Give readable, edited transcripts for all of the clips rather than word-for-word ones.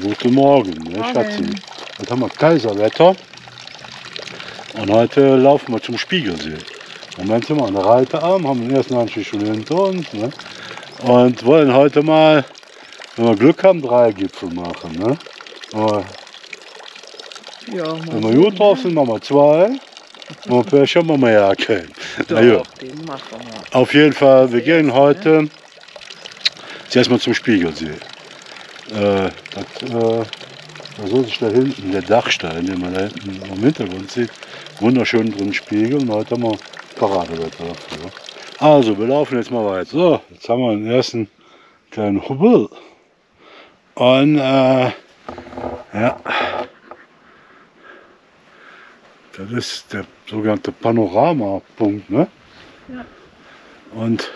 guten Morgen, ne, Schatzi. Jetzt haben wir Kaiserwetter und heute laufen wir zum Spiegelsee. Und dann sind wir an der Reiteralm, haben den ersten Anstieg schon hinter uns, ne, und wollen heute mal, wenn wir Glück haben, 3 Gipfel machen. Ne? Aber ja, wenn wir gut drauf sind, machen wir 2. Wenn wir Pech haben, machen wir ja keinen. Doch, ja. Den machen wir. Auf jeden Fall, wir gehen heute, ne, zuerst mal zum Spiegelsee. Das ist da hinten der Dachstein, den man da hinten im Hintergrund sieht. Wunderschön drin spiegeln. Heute haben wir Paradewetter dafür. Also, wir laufen jetzt mal weiter. So, jetzt haben wir den ersten kleinen Hubbel. Und ja, das ist der sogenannte Panoramapunkt, ne? Ja. Und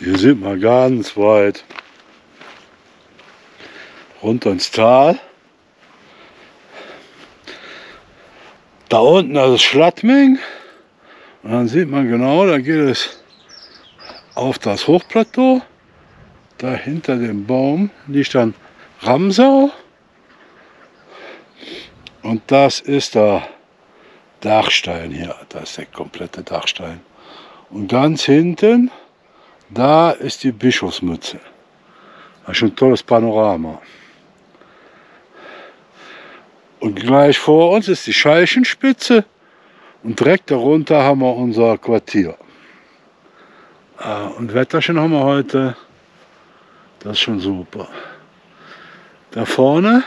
hier sieht man ganz weit runter ins Tal. Da unten das ist Schlattming. Und dann sieht man genau, da geht es auf das Hochplateau. Da hinter dem Baum liegt dann Ramsau. Und das ist der Dachstein hier. Das ist der komplette Dachstein. Und ganz hinten, da ist die Bischofsmütze. Das ist schon ein tolles Panorama. Und gleich vor uns ist die Scheichenspitze und direkt darunter haben wir unser Quartier. Und Wetterchen haben wir heute, das ist schon super. Da vorne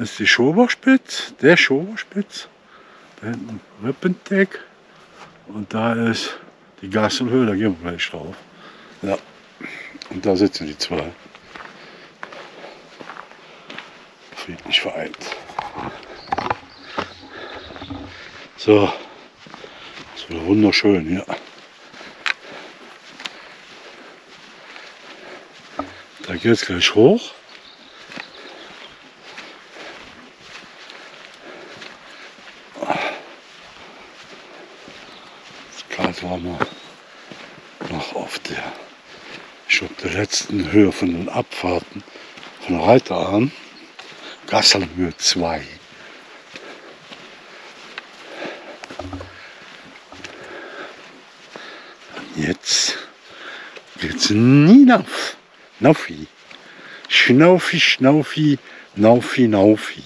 ist die Schoberspitz, der Schoberspitz, da hinten Rippenteck und da ist die Gasselhöhe, da gehen wir gleich drauf. Ja. Und da sitzen die zwei. Friedlich vereint. So, das ist wieder wunderschön hier. Da geht es gleich hoch. Jetzt gerade waren wir noch auf der, ich glaube, der letzten Höhe von den Abfahrten von der Reiteralm. Gasselhöhe 2. Jetzt geht's hinauf. Naufi. Schnaufi, Schnaufi, Naufi, Naufi.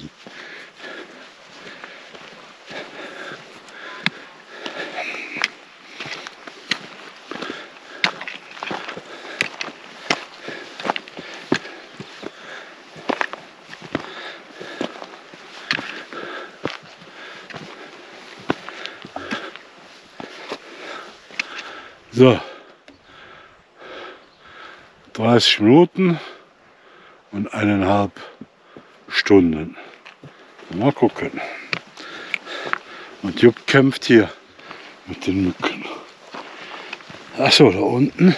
So, 30 Minuten und 1,5 Stunden. Mal gucken. Und Jupp kämpft hier mit den Mücken. Achso, da unten,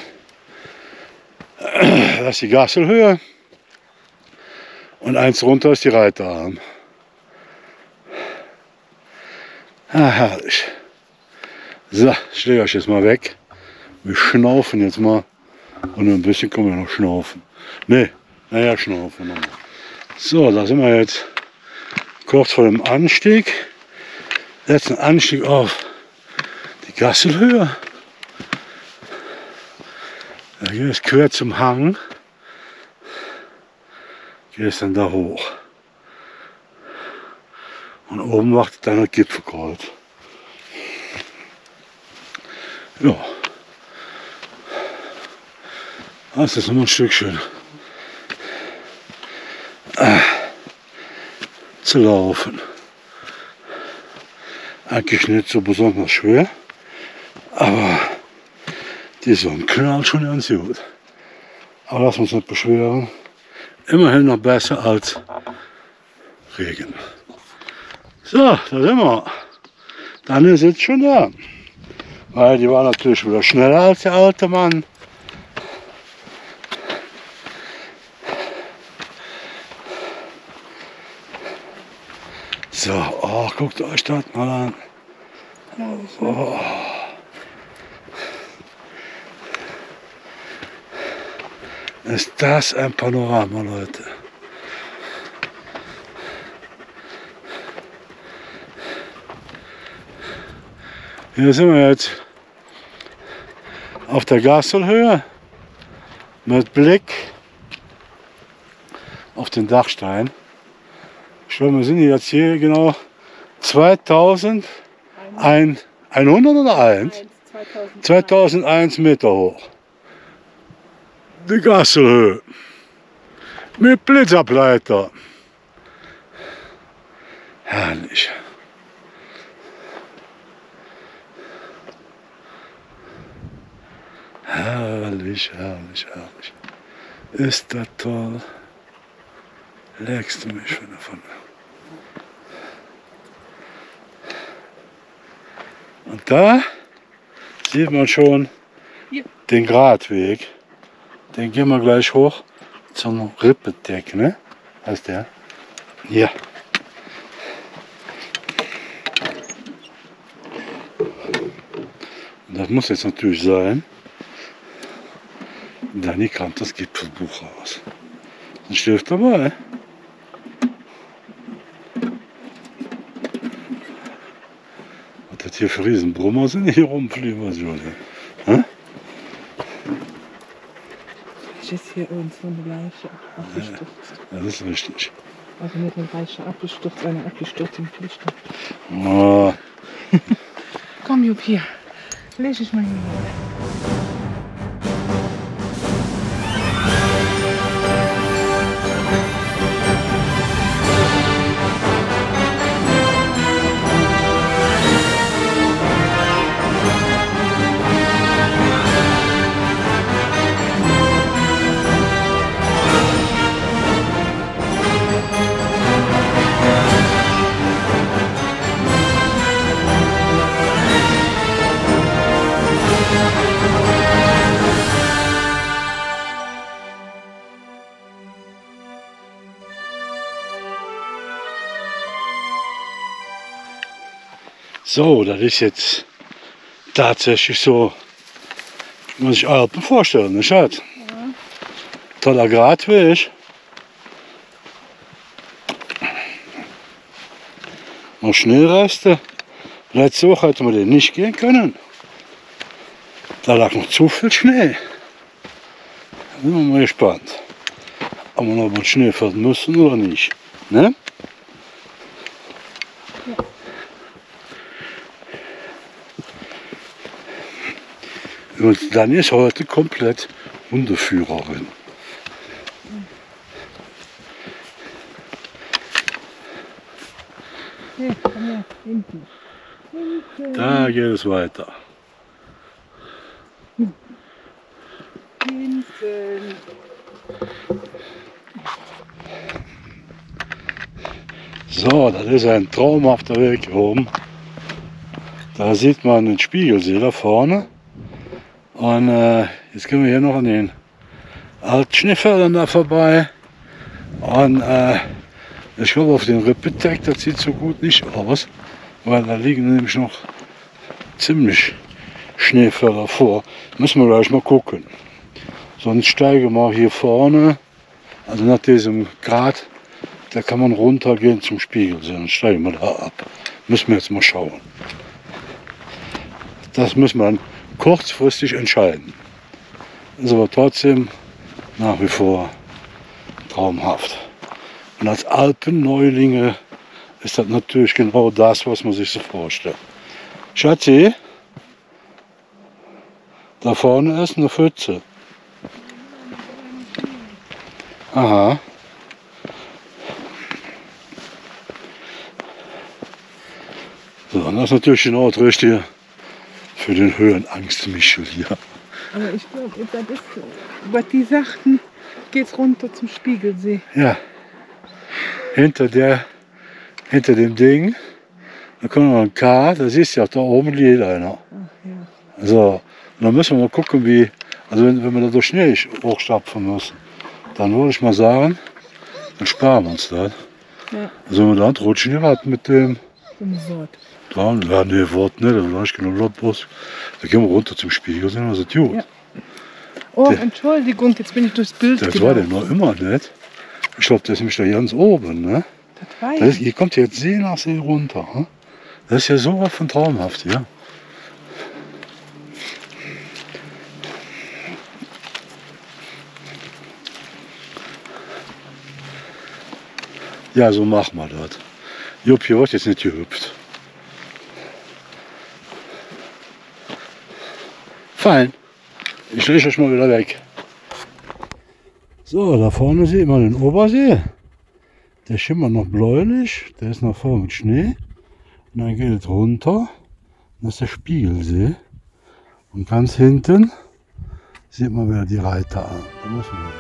das ist die Gasselhöhe und eins runter ist die Reiteralm. Ah, herrlich. So, ich lege euch jetzt mal weg. Wir schnaufen jetzt mal und ein bisschen können wir noch schnaufen. Ne, naja, schnaufen nochmal. So, da sind wir jetzt kurz vor dem Anstieg. Letzten Anstieg auf die Gasselhöhe. Da geht es quer zum Hang. Geht es dann da hoch. Und oben wartet dann das Gipfelkreuz. Ja. Das ist nochmal ein Stückchen zu laufen. Eigentlich nicht so besonders schwer, aber die Sonne knallt schon ganz gut. Aber lassen wir uns nicht beschweren. Immerhin noch besser als Regen. So, da sind wir. Dann ist jetzt schon da. Weil die war natürlich wieder schneller als der alte Mann. So, oh, guckt euch das mal an. Oh. Ist das ein Panorama, Leute. Hier sind wir jetzt auf der Gasselhöhe mit Blick auf den Dachstein. Schau, wir sind jetzt hier genau 2001 Meter hoch. Die Gasselhöhe mit Blitzableiter. Herrlich. Herrlich, herrlich, herrlich. Ist das toll. Leckst du mich schon davon. Und da sieht man schon den Gratweg. Den gehen wir gleich hoch zum Rippenteck, ne? Heißt der? Ja. Und das muss jetzt natürlich sein. Dani kramt das Gipfelbuch raus. Dann schläft dabei. Was das hier für Riesenbrummer sind, hier rumfliegen, Julia. Hm? Ist hier irgendwo eine Leiche abgestürzt. Ja, das ist richtig. Also nicht eine Leiche abgestürzt, eine abgestürzte Pflicht. Oh. Komm, Jupp, hier. Leg ich mal hin. So, das ist jetzt tatsächlich so, wie man sich Alpen vorstellen, nicht wahr? Ja. Toller Gratweg. Noch Schneereste. Letzte Woche hätten wir den nicht gehen können. Da lag noch zu viel Schnee. Da sind wir mal gespannt, ob wir noch mal Schnee fahren müssen oder nicht. Ne? Und dann ist heute komplett Hundeführerin. Da geht es weiter. So, das ist ein traumhafter Weg hier oben. Da sieht man den Spiegelsee da vorne. Und jetzt gehen wir hier noch an den alten Schneefeldern da vorbei. Und ich glaube, auf den Rippenteck, das sieht so gut nicht aus, weil da liegen nämlich noch ziemlich Schneefelder vor. Müssen wir gleich mal gucken. Sonst steigen wir hier vorne, also nach diesem Grat, da kann man runtergehen zum Spiegelsee. Dann steigen wir da ab. Müssen wir jetzt mal schauen. Das müssen wir dann kurzfristig entscheiden. Ist aber trotzdem nach wie vor traumhaft. Und als Alpenneulinge ist das natürlich genau das, was man sich so vorstellt. Schatzi, da vorne ist eine Pfütze. Aha. So, und das ist natürlich genau das Richtige für den Höhenangst-Michel hier. Aber ich glaube, das ist, was die sagten, geht's runter zum Spiegelsee. Ja. Hinter dem Ding, da kommt noch ein K, da siehst du ja, da oben liegt einer. Ach, ja. So, und dann müssen wir mal gucken, wie, also wenn wir da so schnell hochstapfen müssen, dann würde ich mal sagen, dann sparen wir uns das. Ja. Also wenn wir da rutschen, wir warten mit dem. Dann, ja, nee, warte nicht, da gehen wir runter zum Spiegel, sind wir so gut. Ja. Oh, Entschuldigung, jetzt bin ich durchs Bild Das gelaufen. War der noch immer nicht. Ich glaube, das ist nämlich da ganz oben. Ne? Das weiß ich. Hier kommt jetzt See nach See runter. Ne? Das ist ja sowas von traumhaft, ja. Ja, so machen wir das. Jupp, hier wird jetzt nicht gehüpft. Fein. Ich lege euch mal wieder weg. So, da vorne sieht man den Obersee. Der schimmert noch bläulich. Der ist noch voll mit Schnee. Und dann geht es runter. Das ist der Spiegelsee. Und ganz hinten sieht man wieder die Reiteralm. Da muss man hin.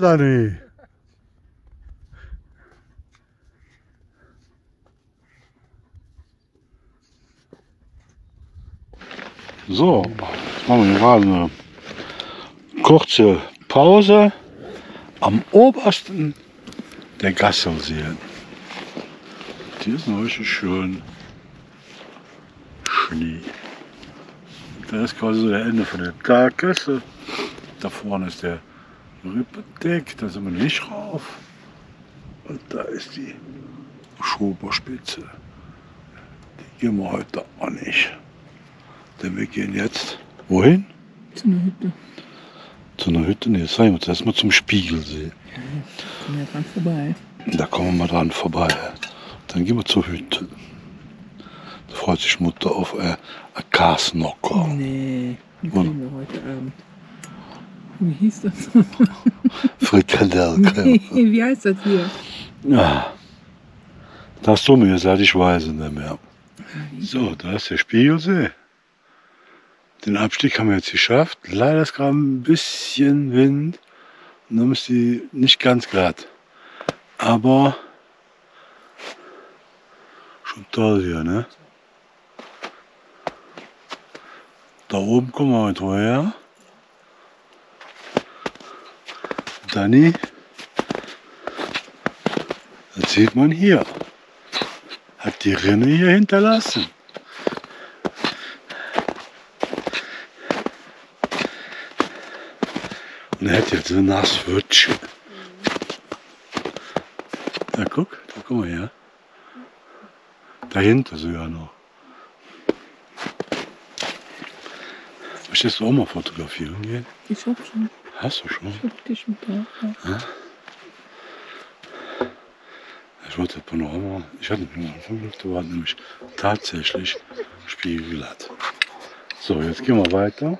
Danny. So, jetzt machen wir gerade eine kurze Pause am obersten der Gasselseen. Die ist noch richtig schön Schnee. Das ist quasi so der Ende von der Talkessel. Da vorne ist der Rippenteck, da sind wir nicht rauf. Und da ist die Schoberspitze. Die gehen wir heute auch nicht. Denn wir gehen jetzt wohin? Zu einer Hütte. Zu einer Hütte? Ne, sagen wir uns erstmal zum Spiegelsee. Ja, da kommen wir dran vorbei. Da kommen wir mal dran vorbei. Dann gehen wir zur Hütte. Da freut sich Mutter auf ein Kasnocker. Nee, die kriegen wir heute Abend. Wie hieß das? Frikadelke. Nee, wie heißt das hier? Ja, das hast du mir gesagt, ich weiß es nicht mehr. So, da ist der Spiegelsee. Den Abstieg haben wir jetzt geschafft. Leider ist gerade ein bisschen Wind. Und dann ist die nicht ganz glatt. Aber schon toll hier, ne? Da oben kommen wir heute her. Dani, das sieht man hier, hat die Rinne hier hinterlassen. Und er hat jetzt so nass Wutsch. Da guck, da guck mal her. Dahinter sogar noch. Möchtest du auch mal fotografieren gehen? Ich hab schon. Hast du schon? Ich hab dich mit der. Ja. Ich wollte das Panorama. Ich hatte nur Anfang Glück, da war nämlich tatsächlich spiegelglatt. So, jetzt gehen wir weiter.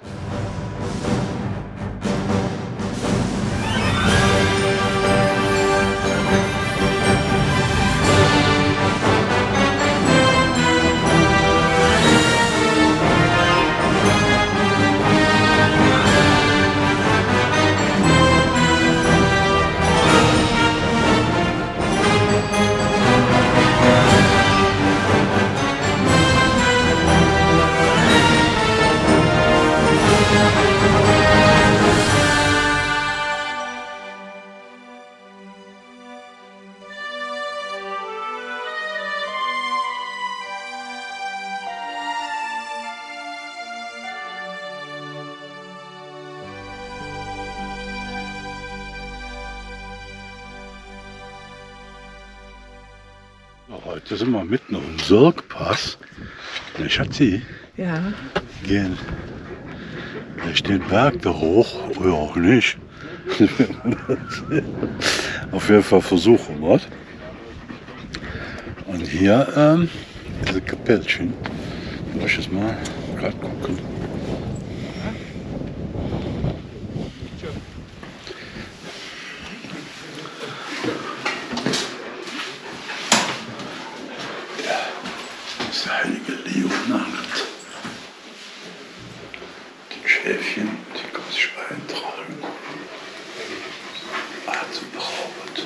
Heute sind wir mitten auf dem Sölkpass. Ne, Schatzi? Ja. Gehen durch den Berg da hoch oder auch nicht. Auf jeden Fall versuchen wir es. Und hier diese Kapellchen. Ich muss jetzt mal gerade gucken. Das heilige Leonard. Die Schäfchen, die Gosschwein tragen. Atemberaubend.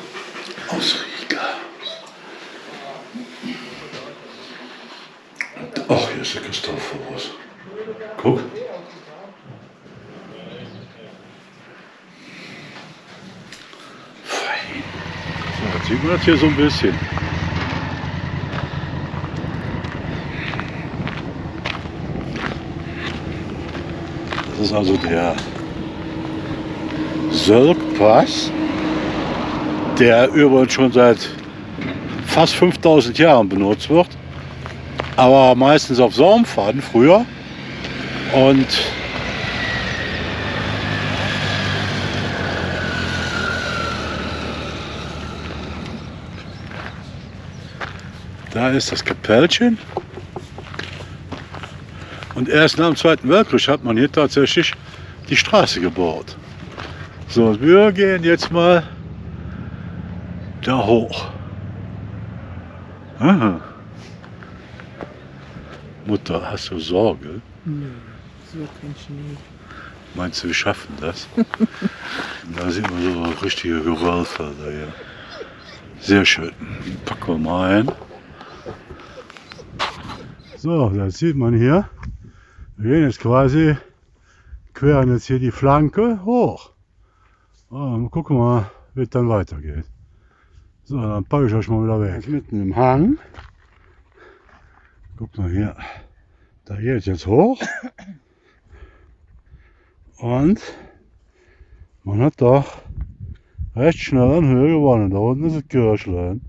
Aus Riga. Und auch hier ist der Christophorus. Guck. Fein. So, jetzt sieht man das hier so ein bisschen. Das ist also der Sölkpass, der übrigens schon seit fast 5000 Jahren benutzt wird, aber meistens auf Saumfaden früher. Und da ist das Kapellchen. Und erst nach dem Zweiten Weltkrieg hat man hier tatsächlich die Straße gebaut. So, wir gehen jetzt mal da hoch. Aha. Mutter, hast du Sorge? Nö, so kein Schnee. Meinst du, wir schaffen das? Da sieht man so richtige Geröllfelder hier. Sehr schön. Packen wir mal ein. So, das sieht man hier. Wir gehen jetzt quasi, queren jetzt hier die Flanke hoch. Und gucken wir mal, wie es dann weitergeht. So, dann packe ich euch mal wieder weg. Jetzt mitten im Hang. Guck mal hier. Da geht jetzt hoch. Und man hat doch recht schnell an Höhe gewonnen. Da unten ist das Kirchlein.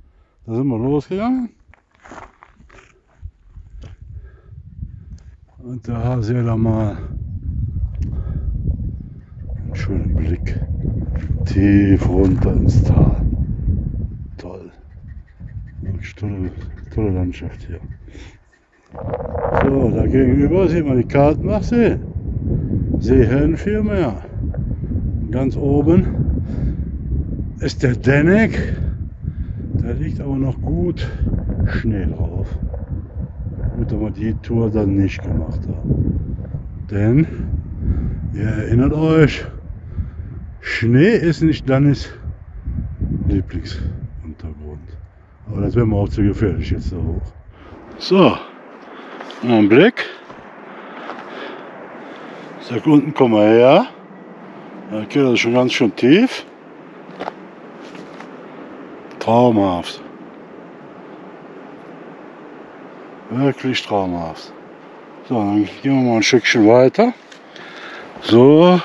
Da sind wir losgegangen. Und da seht ihr mal einen schönen Blick tief runter ins Tal. Toll. Wirklich tolle Landschaft hier. So, da gegenüber sieht man die Kaltmachsee. Sehen viel mehr. Ganz oben ist der Denneck. Da liegt aber noch gut Schnee drauf. Gut, aber die Tour dann nicht gemacht haben. Denn, ihr erinnert euch, Schnee ist nicht Dannis Lieblingsuntergrund. Aber das wäre mir auch zu gefährlich jetzt da hoch. So, einen Blick. Sag unten, komm mal her. Da geht das schon ganz schön tief. Traumhaft. Wirklich traumhaft. So, dann gehen wir mal ein Stückchen weiter. So.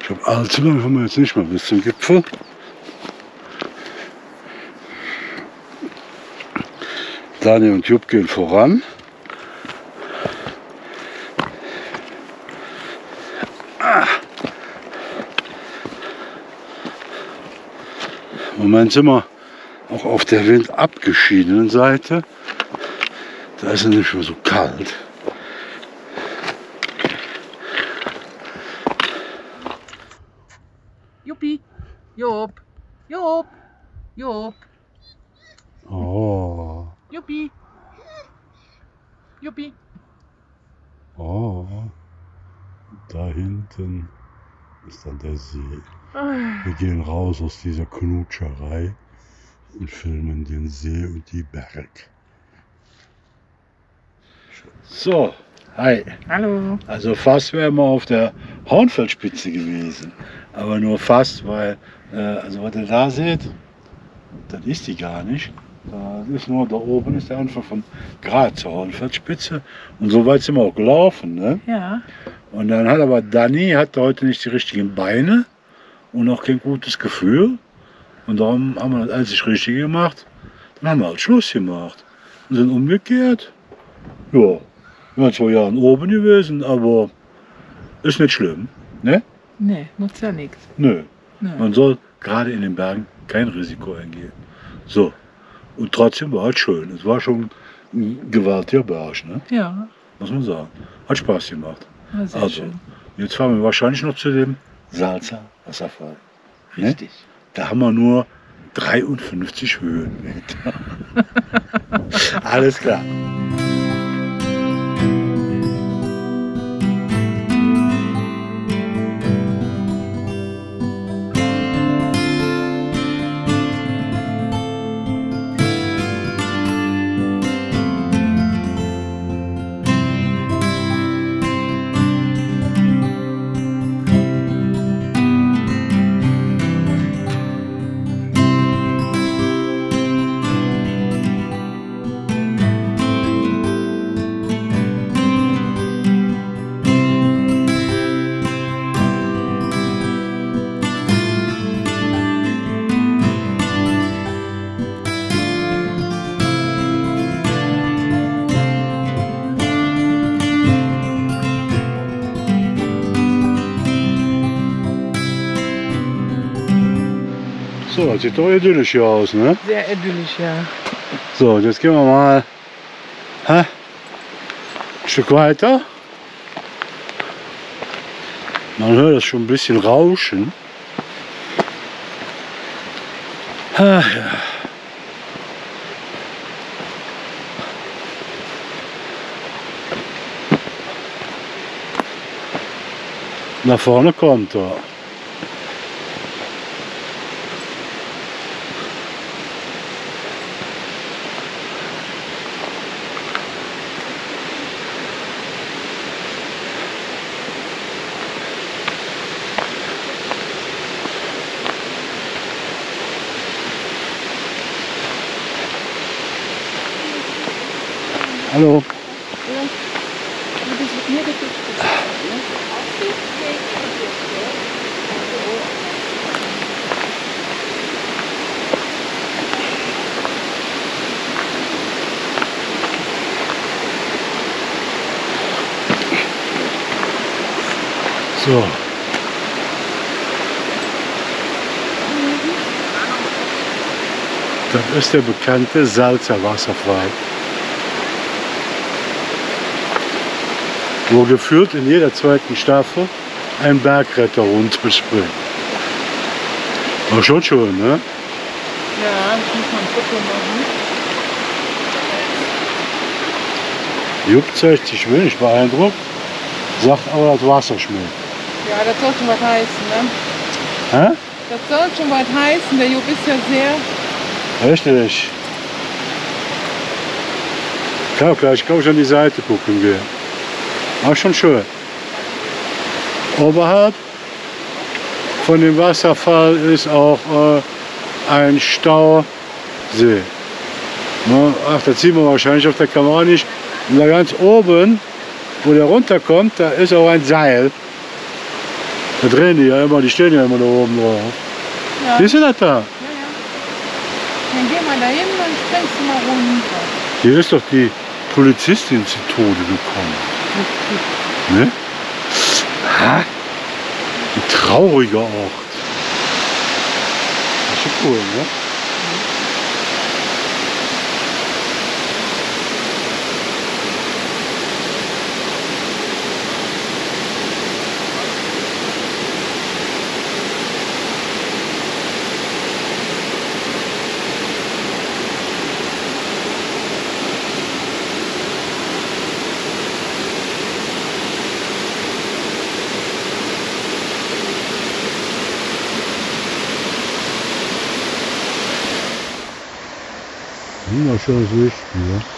Ich glaube, allzu lange kommen wir jetzt nicht mehr bis zum Gipfel. Daniel und Jupp gehen voran. Im Moment sind wir auch auf der windabgeschiedenen Seite, da ist es nicht mehr so kalt. Juppi, Jupp, Jupp, Jupp. Oh. Juppi, Juppi. Oh. Da hinten ist dann der See. Wir gehen raus aus dieser Knutscherei und filmen den See und die Berg. So, hi. Hallo. Also fast wären wir auf der Hornfeldspitze gewesen. Aber nur fast, weil, also was ihr da seht, das ist die gar nicht. Das ist nur, da oben ist der Anfang von Graz zur Hornfeldspitze. Und so weit sind wir auch gelaufen, ne? Ja. Und dann hat aber Dani hatte heute nicht die richtigen Beine und auch kein gutes Gefühl. Und darum haben wir das einzig Richtige gemacht. Dann haben wir halt Schluss gemacht. Und sind umgekehrt. Ja, wir waren 2 Jahre oben gewesen, aber ist nicht schlimm, ne? Ne, nutzt ja nichts. Nö. Man soll gerade in den Bergen kein Risiko eingehen. So, Und trotzdem war es schön. Es war schon ein gewaltiger Berg, ne? Ja. Muss man sagen. Hat Spaß gemacht. Sehr also, schön. Jetzt fahren wir wahrscheinlich noch zu dem Salza-Wasserfall. Richtig. Ne? Da haben wir nur 53 Höhenmeter. Alles klar. So, das sieht doch idyllisch hier aus, ne? Sehr idyllisch, ja. So, jetzt gehen wir mal ein Stück weiter. Man hört das schon ein bisschen rauschen. Ach, ja. Nach vorne kommt er. Hallo. So. Das ist der bekannte Salza-Wasserfall. Wo geführt in jeder zweiten Staffel ein Bergretter runterspringt. War schon schön, ne? Ja, ich muss mal ein Foto machen. Jupp zeigt sich wenig beeindruckt, sagt aber, das Wasser schmeckt. Ja, das soll schon was heißen, ne? Hä? Das soll schon was heißen, der Jupp ist ja sehr... Richtig. Klar, gleich kann ich an die Seite gucken gehen. Auch schon schön. Oberhalb von dem Wasserfall ist auch ein Stausee. Ne? Ach, das sieht man wahrscheinlich auf der Kamera nicht. Und da ganz oben, wo der runterkommt, da ist auch ein Seil. Da drehen die ja immer, die stehen ja immer da oben drauf. Ja. Siehst du das da? Ja, ja. Dann geh mal da hin und springst du mal runter. Hier ist doch die Polizistin zu Tode gekommen. Ne? Ha? Ein trauriger Ort. Das ist schon cool, ne? Wunderschönes Licht hier.